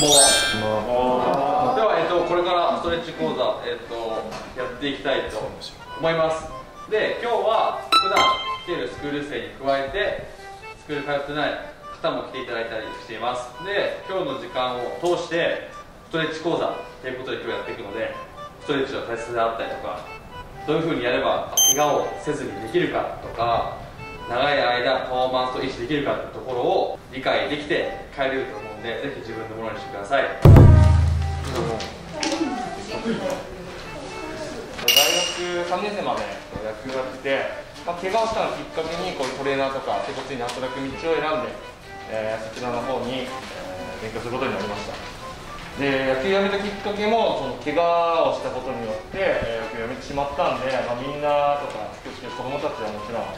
こんばんは。ではこれからストレッチ講座やっていきたいと思います。で今日は普段来てるスクール生に加えてスクール通ってない方も来ていただいたりしています。で今日の時間を通してストレッチ講座ということで今日やっていくので、ストレッチの大切さだったりとか、どういう風にやれば怪我をせずにできるかとか、長い間パフォーマンスを維持できるかってところを理解できて変えれると思うんで、ぜひ自分のものにしてください。大学3年生まで野球やってて、怪我をしたのをきっかけにこういうトレーナーとか整骨院に働く道を選んで、そちらの方に、勉強することになりました。で野球やめたきっかけもその怪我をしたことによって、野球やめてしまったんで、みんなとか少し子どもたちはもちろん。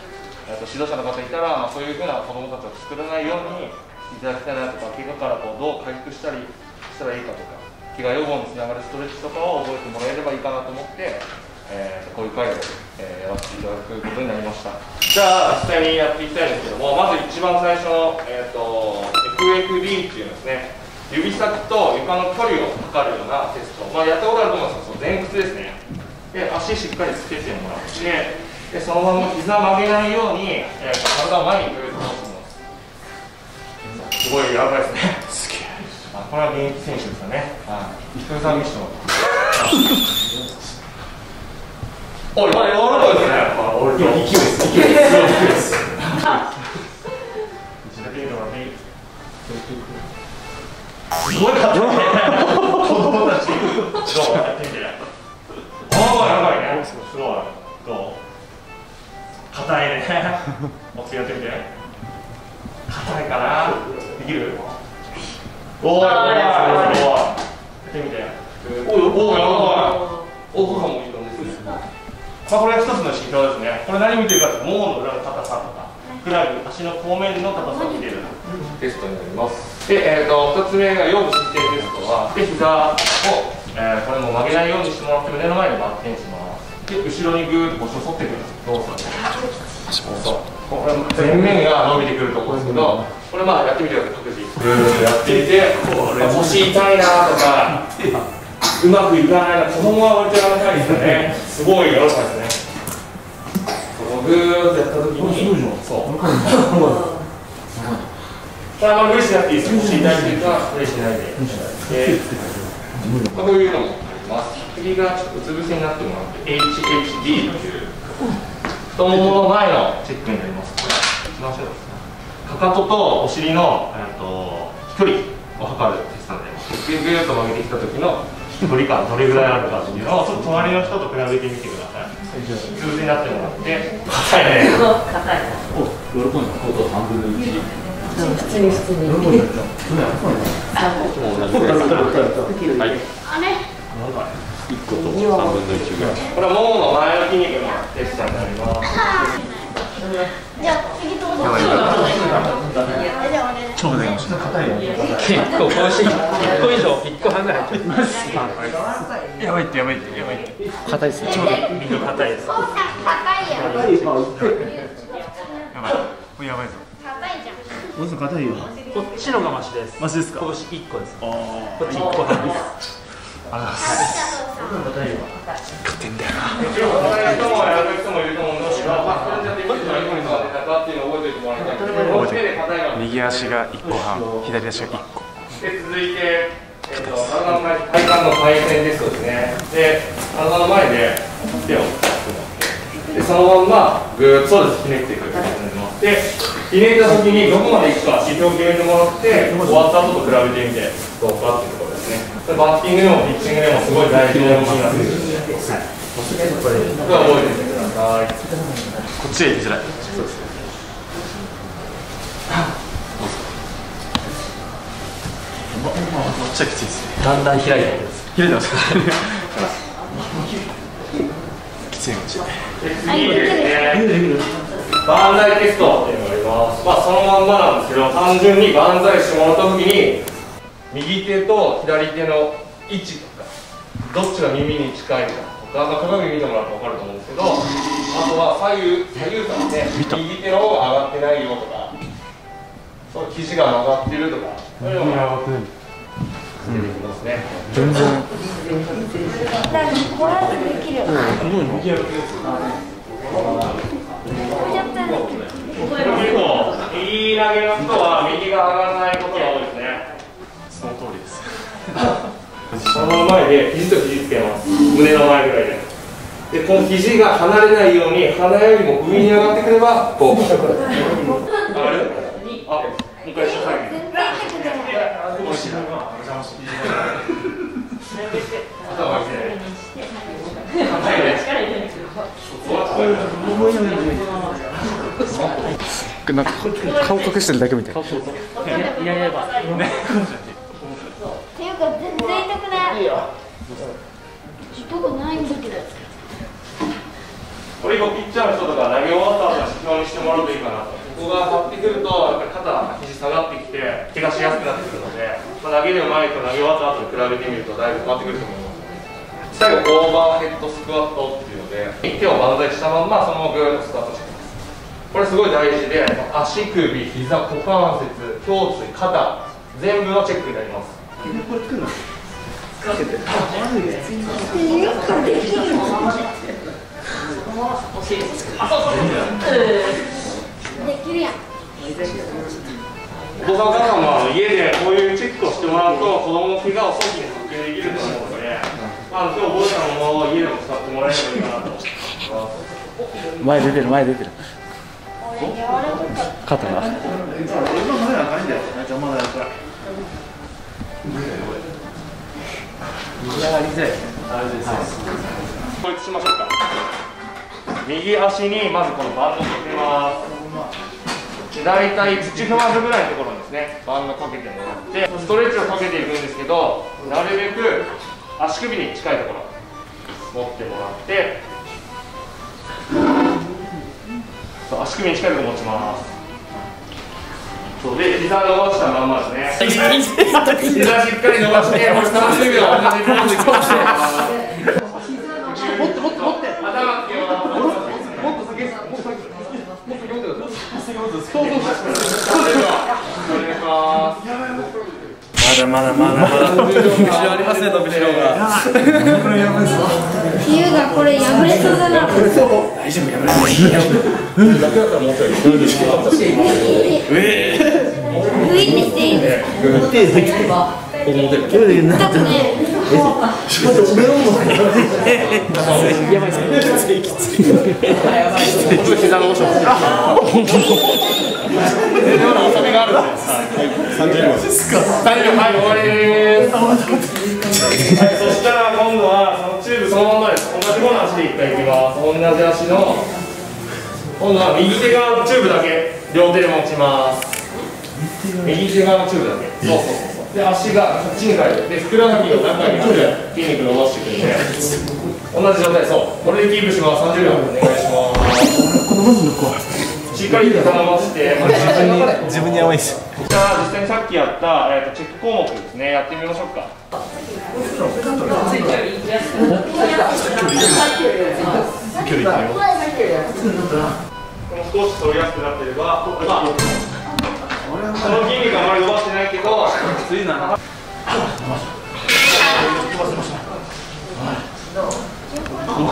指導者の方いたら、そういうふうな子どもたちを作らないようにしていただきたいなとか、怪我からどう回復したらいいかとか、怪我予防につながるストレッチとかを覚えてもらえればいいかなと思って、こういう会を、やらせていただくことになりました。じゃあ実際にやっていきたいんですけども、まず一番最初の、FFD っていうですね、指先と床の距離を測るようなテスト、やったことあると思うんですけど、前屈ですね。で足しっかりつけてもらって、でそのまま膝曲げないように、体を前に振ると思います。すごい柔らかいですね。すげえ。あ、これは現役選手ですよね。はい。伊藤さん見せてもらって。おい、柔らかいですね。俺の勢いです。勢いです。すごい勝手ね。子供たち。どうやってみて。ああ、やばいね。すごい。どう？硬いね。もう一回やってみて。硬いかな。できる？おー、やってみて。おい、おー、やばい。おー、かもいい感じですね。これは一つの指標ですね。これ何見てるかって、ももの裏の硬さとか、クラブ、足の後面の硬さを見てるテストになります。で、2つ目が腰部伸展テストは、で、膝を、これも曲げないようにしてもらって、胸の前にバッテンします。後ろにぐーっと反ってくる動作、これ前面が伸びてくるところですけど、これやってみてください。各自ぐーっとやってみて、腰痛いなとかうまくいかないな、子供は割とやらないですよね。すごい柔らかいですね。ぐーっとやった時に、そうこれあんまり無理しなくていいですよ。腰痛いっていうか無理しないで、こういうのもあります。首がちょっとうつ伏せになってもらって、HHD という太ももの前のチェックになります。かかととお尻の、距離を測るテストになります。ぐぐっと曲げてきた時の距離感どれぐらいあるかっていうのをちょっと隣の人と比べてみてください。うつ伏せになってもらって、硬いね。硬い。お、喜んでコート3分の1。普通に。1個と3分の1ぐらい。これはももの前の筋肉のテストになります。じゃあ次どうぞ。超でかい。結構欲しい。1個半ぐらい入ってます。やばいって。硬いですね。硬いです。やばいぞ。硬いよ。こっちのがマシです。マシですか。こっち1個です。こっち1個半です。勝てんだよな。今日はやる人もいると思うんですが、右足が1個半、左足が1個。で続いて体の前、体幹の回転ですですね。で体の前で手を、でそのまんまぐっとひねっていく。でひねった時にどこまでいくか指標を決めてもらって、終わった後と比べてみてどうかっていうところ。バッティングでもピッチングでもすごい大事な動きになってくるので、覚えてみてください。こっちへ行きづらい。そうですね。こっちはきついですね。だんだん開いてます。開いてます。きついかもしれない。次ですね。バンザイテストっていうのがあります。そのまんまなんですけど、単純にバンザイしてもらったときに。右手と左手の位置とか、どっちが耳に近いかとか、鏡見てもらうと分かると思うんですけど、あとは左右からね、右手の方が上がってないよとか、そう、肘が曲がってるとか、そういうのも全然。いい投げの人は右が上がらないことが多いですね。その通りです。その前で肘と肘つけます。胸の前ぐらいで。で、この肘が離れないように、鼻よりも上に上がってくれば、こう。上がる？あ、もう一回下げる。おしなが、お邪魔して。頭を上げて。硬いね。なんか顔隠してるだけみたいな。いやいやば。っていうか、全然痛くない。どこないんだけど。これをピッチャーの人とか投げ終わった後は指標にしてもらうといいかなと。ここが張ってくると肩、肘下がってきて怪我しやすくなってくるので、投げる前と投げ終わった後に比べてみるとだいぶ変わってくると思います。最後オーバーヘッドスクワットっていうので、手を万歳したまんまそのままぐーっとスタートしていきます。これすごい大事で、足首、膝、股関節、胸椎、肩全部のチェックになります。お子さんお母さんも家でこういうチェックをしてもらうと子供の怪我を早期に発見できると思うので、今日覚えたものを家でも使ってもらえればいいかなと思います。前出てる前出てる。肩が。これしましょうか。右足にまずこのバンドをかけます。大体土踏まずぐらいのところにですね、バンドをかけてもらって、ストレッチをかけていくんですけど、なるべく足首に近いところ持ってもらって、足首に近いところ持ちます。そうで、膝伸ばしたまんまですね。膝しっかり伸ばして、30秒同じポーズにして。まだ伸びしろありますね、伸びしろが。ヒューがこれ破れそうだな。大丈夫、破れない。楽だったらもうちょい。グイってしていいんですか？はい、そしたら今度はそのチューブそのままです。同じ方の足で一回いきます。同じ足の今度は右手側のチューブだけ両手で持ちます。右手側のチューブだけ、そうそうそう。で、足がこっちに返る。で、ふくらはぎを中に入れて筋肉伸ばしてくるんで同じ状態、そう、これでキープします。30秒お願いします。しっかり肩伸ばして、自分にやばいです。じゃあ実際にさっきやった、チェック項目ですね、やってみましょうか。少し取りやすくなってれば、この筋肉があまり伸ばしてないけど、ついな。自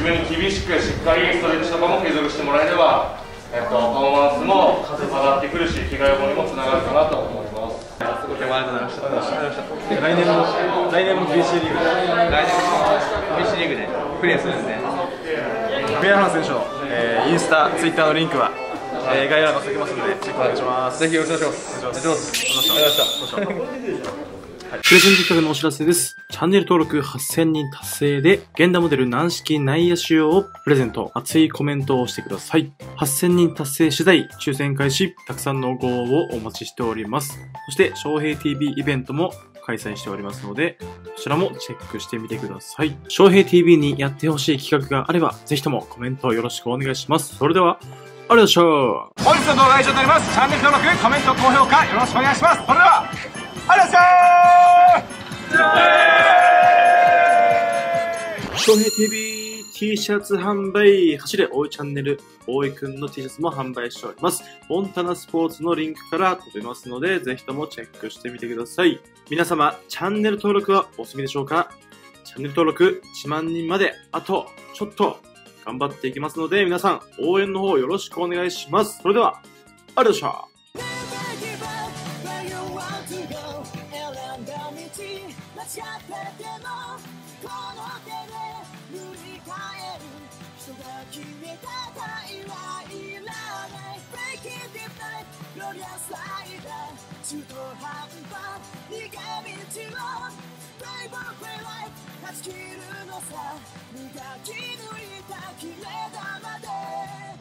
分に厳しくしっかりストレッチとかも継続してもらえれば、パフォーマンスも上がってくるし、被害予防にもつながるかなと思います。すごい手前となりました。来年も BC リーグで、プレーするんで。宮原選手の、インスタ、ツイッターのリンクは、概要欄載せてますのでチェックお願いします。ぜひよろしくお願いします。プレゼント企画のお知らせです。チャンネル登録8000人達成で、源田モデル軟式内野手用をプレゼント、熱いコメントをしてください。8000人達成次第、抽選開始、たくさんのご応募をお待ちしております。そして、翔平 TV イベントも開催しておりますので、こちらもチェックしてみてください。翔平 TV にやってほしい企画があれば、ぜひともコメントをよろしくお願いします。それでは、ありがとうございました。本日の動画は以上になります。チャンネル登録、コメント、高評価よろしくお願いします。それでは、ありがとうございました。翔平 TV。T シャツ販売、走れ大井チャンネル、大井くんの T シャツも販売しております。モンタナスポーツのリンクから飛べますので、ぜひともチェックしてみてください。皆様、チャンネル登録はお済みでしょうか？チャンネル登録1万人まで、あと、ちょっと、頑張っていきますので、皆さん、応援の方よろしくお願いします。それでは、ありがとうございました。「この手で塗り替える」「人が決めた愛はいらない」「Breaking Deep Night ロリアスライダー」「中途半端逃げ道を」「Play for Play Life 断ち切るのさ」「磨き抜いた切れ玉で」